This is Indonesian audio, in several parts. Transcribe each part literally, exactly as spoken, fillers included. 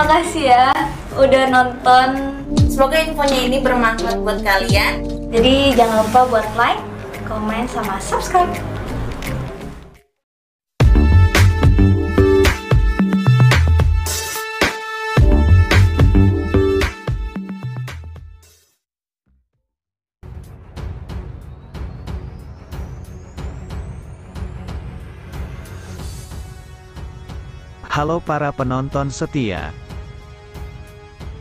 Makasih ya udah nonton. Semoga infonya ini bermanfaat buat kalian. Jadi jangan lupa buat like, komen, sama subscribe. Halo para penonton setia.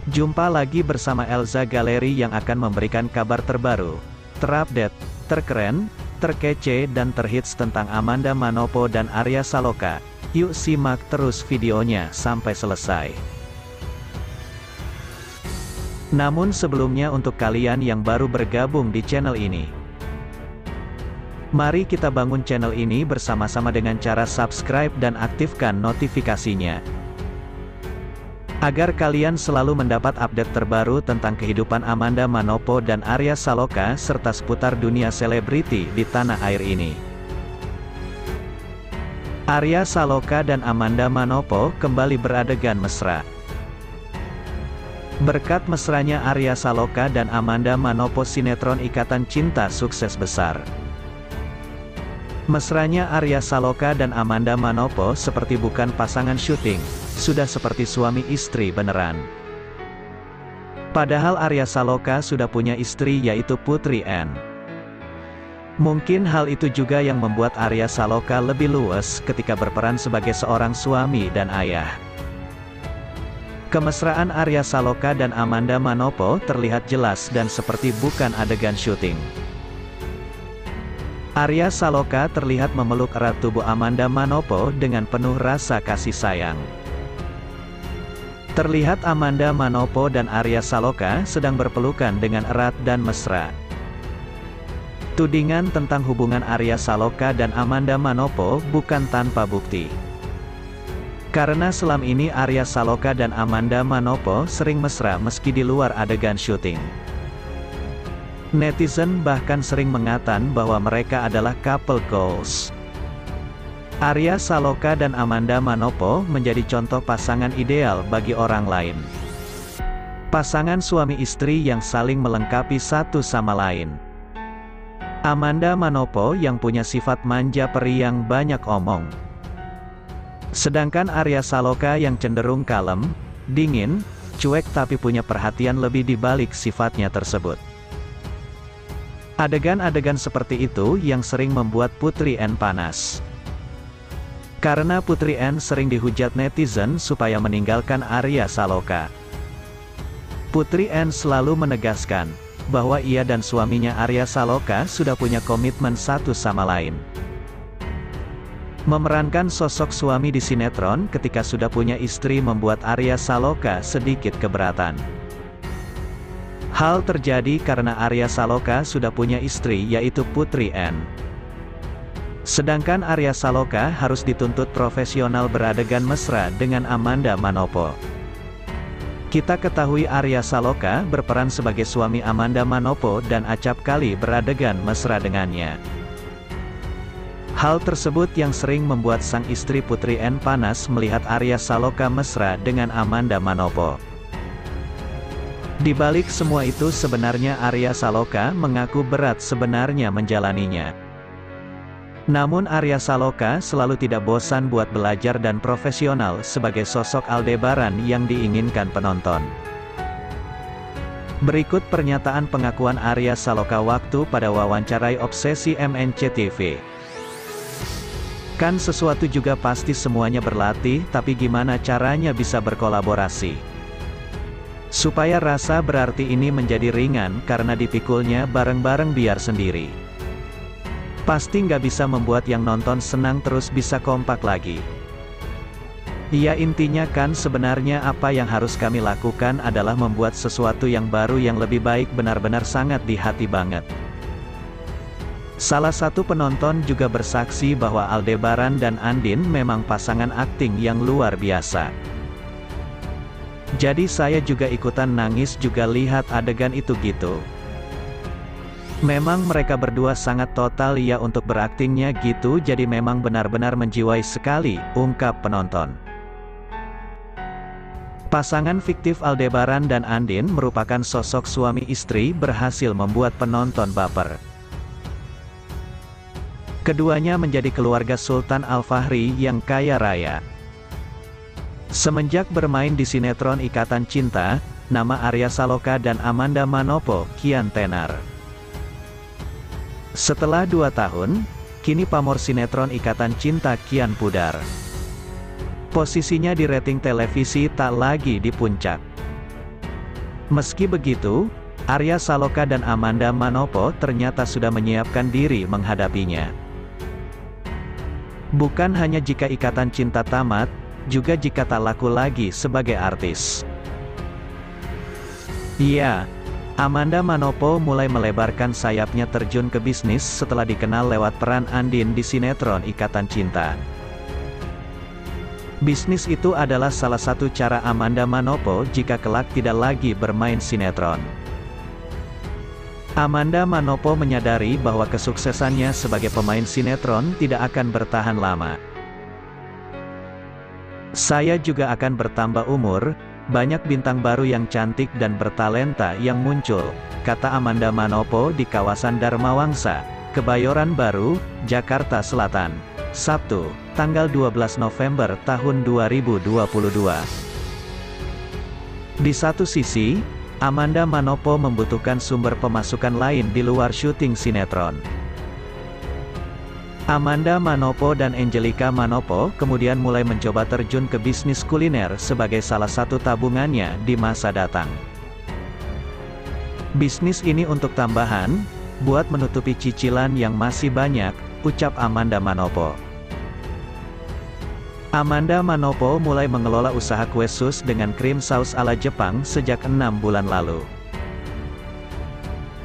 Jumpa lagi bersama Elza Galeri yang akan memberikan kabar terbaru, terupdate, terkeren, terkece dan terhits tentang Amanda Manopo dan Arya Saloka. Yuk simak terus videonya sampai selesai. Namun sebelumnya untuk kalian yang baru bergabung di channel ini, mari kita bangun channel ini bersama-sama dengan cara subscribe dan aktifkan notifikasinya, agar kalian selalu mendapat update terbaru tentang kehidupan Amanda Manopo dan Arya Saloka serta seputar dunia selebriti di tanah air ini. Arya Saloka dan Amanda Manopo kembali beradegan mesra. Berkat mesranya Arya Saloka dan Amanda Manopo, sinetron Ikatan Cinta sukses besar. Mesranya Arya Saloka dan Amanda Manopo seperti bukan pasangan syuting, sudah seperti suami istri beneran. Padahal Arya Saloka sudah punya istri yaitu Putri Anne. Mungkin hal itu juga yang membuat Arya Saloka lebih luwes ketika berperan sebagai seorang suami dan ayah. Kemesraan Arya Saloka dan Amanda Manopo terlihat jelas dan seperti bukan adegan syuting. Arya Saloka terlihat memeluk erat tubuh Amanda Manopo dengan penuh rasa kasih sayang. Terlihat Amanda Manopo dan Arya Saloka sedang berpelukan dengan erat dan mesra. Tudingan tentang hubungan Arya Saloka dan Amanda Manopo bukan tanpa bukti. Karena selama ini Arya Saloka dan Amanda Manopo sering mesra meski di luar adegan syuting. Netizen bahkan sering mengatakan bahwa mereka adalah couple goals. Arya Saloka dan Amanda Manopo menjadi contoh pasangan ideal bagi orang lain. Pasangan suami istri yang saling melengkapi satu sama lain. Amanda Manopo yang punya sifat manja peri yang banyak omong. Sedangkan Arya Saloka yang cenderung kalem, dingin, cuek tapi punya perhatian lebih di balik sifatnya tersebut. Adegan-adegan seperti itu yang sering membuat Putri Anne panas. Karena Putri Anne sering dihujat netizen supaya meninggalkan Arya Saloka. Putri Anne selalu menegaskan bahwa ia dan suaminya Arya Saloka sudah punya komitmen satu sama lain. Memerankan sosok suami di sinetron ketika sudah punya istri membuat Arya Saloka sedikit keberatan. Hal terjadi karena Arya Saloka sudah punya istri yaitu Putri Anne. Sedangkan Arya Saloka harus dituntut profesional beradegan mesra dengan Amanda Manopo. Kita ketahui Arya Saloka berperan sebagai suami Amanda Manopo dan acap kali beradegan mesra dengannya. Hal tersebut yang sering membuat sang istri Putri Anne panas melihat Arya Saloka mesra dengan Amanda Manopo. Di balik semua itu sebenarnya Arya Saloka mengaku berat sebenarnya menjalaninya. Namun Arya Saloka selalu tidak bosan buat belajar dan profesional sebagai sosok Aldebaran yang diinginkan penonton. Berikut pernyataan pengakuan Arya Saloka waktu pada wawancarai Obsesi M N C T V. Kan sesuatu juga pasti semuanya berlatih, tapi gimana caranya bisa berkolaborasi? Supaya rasa berarti ini menjadi ringan karena dipikulnya bareng-bareng biar sendiri. Pasti nggak bisa membuat yang nonton senang terus bisa kompak lagi. Ya intinya kan sebenarnya apa yang harus kami lakukan adalah membuat sesuatu yang baru yang lebih baik, benar-benar sangat di hati banget. Salah satu penonton juga bersaksi bahwa Aldebaran dan Andin memang pasangan akting yang luar biasa. Jadi saya juga ikutan nangis juga lihat adegan itu gitu. Memang mereka berdua sangat total ya untuk beraktingnya gitu, jadi memang benar-benar menjiwai sekali, ungkap penonton. Pasangan fiktif Aldebaran dan Andin merupakan sosok suami istri berhasil membuat penonton baper. Keduanya menjadi keluarga Sultan Al-Fahri yang kaya raya. Semenjak bermain di sinetron Ikatan Cinta, nama Arya Saloka dan Amanda Manopo kian tenar. Setelah dua tahun, kini pamor sinetron Ikatan Cinta kian pudar. Posisinya di rating televisi tak lagi di puncak. Meski begitu, Arya Saloka dan Amanda Manopo ternyata sudah menyiapkan diri menghadapinya. Bukan hanya jika Ikatan Cinta tamat, juga jika tak laku lagi sebagai artis. Ya, Amanda Manopo mulai melebarkan sayapnya terjun ke bisnis setelah dikenal lewat peran Andin di sinetron Ikatan Cinta. Bisnis itu adalah salah satu cara Amanda Manopo jika kelak tidak lagi bermain sinetron. Amanda Manopo menyadari bahwa kesuksesannya sebagai pemain sinetron tidak akan bertahan lama. Saya juga akan bertambah umur, banyak bintang baru yang cantik dan bertalenta yang muncul, kata Amanda Manopo di kawasan Dharmawangsa, Kebayoran Baru, Jakarta Selatan, Sabtu, tanggal dua belas November tahun dua ribu dua puluh dua. Di satu sisi, Amanda Manopo membutuhkan sumber pemasukan lain di luar syuting sinetron. Amanda Manopo dan Angelica Manopo kemudian mulai mencoba terjun ke bisnis kuliner sebagai salah satu tabungannya di masa datang. Bisnis ini untuk tambahan, buat menutupi cicilan yang masih banyak, ucap Amanda Manopo. Amanda Manopo mulai mengelola usaha kue sus dengan krim saus ala Jepang sejak enam bulan lalu.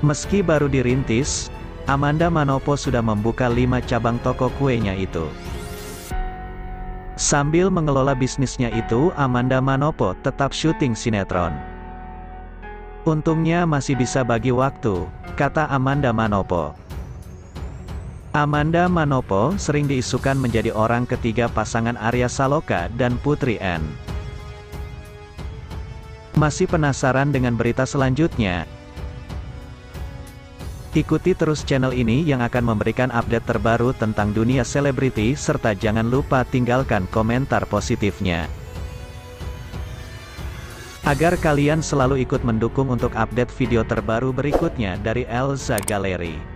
Meski baru dirintis, Amanda Manopo sudah membuka lima cabang toko kuenya itu. Sambil mengelola bisnisnya itu, Amanda Manopo tetap syuting sinetron. Untungnya masih bisa bagi waktu, kata Amanda Manopo. Amanda Manopo sering diisukan menjadi orang ketiga pasangan Arya Saloka dan Putri Anne. Masih penasaran dengan berita selanjutnya? Ikuti terus channel ini yang akan memberikan update terbaru tentang dunia selebriti, serta jangan lupa tinggalkan komentar positifnya. Agar kalian selalu ikut mendukung untuk update video terbaru berikutnya dari Elza Galeri.